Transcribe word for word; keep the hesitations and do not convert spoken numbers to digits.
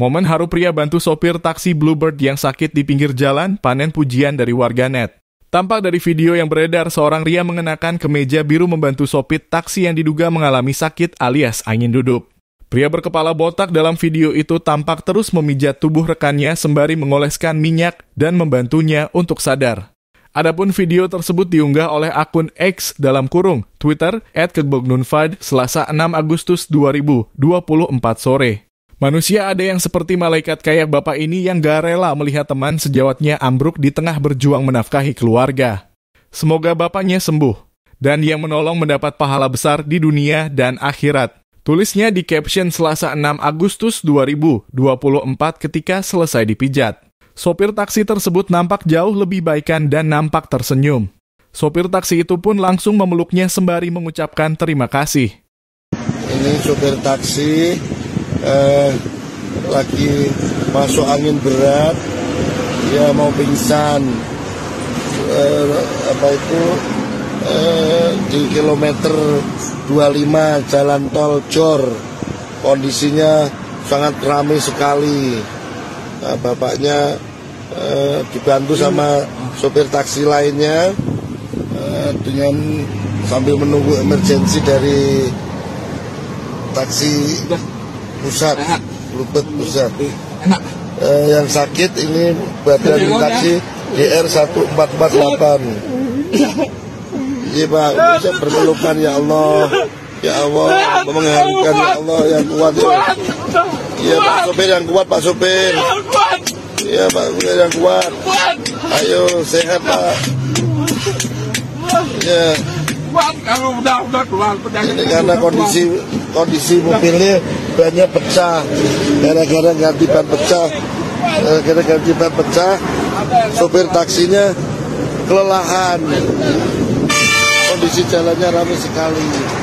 Momen haru pria bantu sopir taksi Bluebird yang sakit di pinggir jalan panen pujian dari warganet. Tampak dari video yang beredar, seorang pria mengenakan kemeja biru membantu sopir taksi yang diduga mengalami sakit alias angin duduk. Pria berkepala botak dalam video itu tampak terus memijat tubuh rekannya sembari mengoleskan minyak dan membantunya untuk sadar. Adapun video tersebut diunggah oleh akun X dalam kurung Twitter et kegbugnunfad Selasa enam Agustus dua ribu dua puluh empat sore. Manusia ada yang seperti malaikat kayak bapak ini yang gak rela melihat teman sejawatnya ambruk di tengah berjuang menafkahi keluarga. Semoga bapaknya sembuh, dan yang menolong mendapat pahala besar di dunia dan akhirat. Tulisnya di caption Selasa enam Agustus dua ribu dua puluh empat ketika selesai dipijat. Sopir taksi tersebut nampak jauh lebih baikan dan nampak tersenyum. Sopir taksi itu pun langsung memeluknya sembari mengucapkan terima kasih. Ini sopir taksi... Eh, lagi masuk angin berat, dia mau pingsan, eh, apa itu eh, di kilometer dua puluh lima jalan tol Jor, kondisinya sangat ramai sekali. Nah, bapaknya eh, dibantu sama sopir taksi lainnya eh, dengan sambil menunggu emergensi dari taksi pusat, Lubet pusat. Eh, yang sakit ini badan taksi G R satu empat empat delapan. Iya Pak, bisa berpelukan ya Allah, ya Allah, mengharukan ya Allah, yang kuat ya. Iya Pak sopir yang kuat, Pak sopir. Iya Pak sopir yang kuat. Ayo sehat Pak. Iya. Kalau udah udah keluar penyakit karena kondisi kondisi mobilnya bannya pecah, gara-gara ganti ban pecah, gara-gara ganti ban pecah, sopir taksinya kelelahan, kondisi jalannya ramai sekali.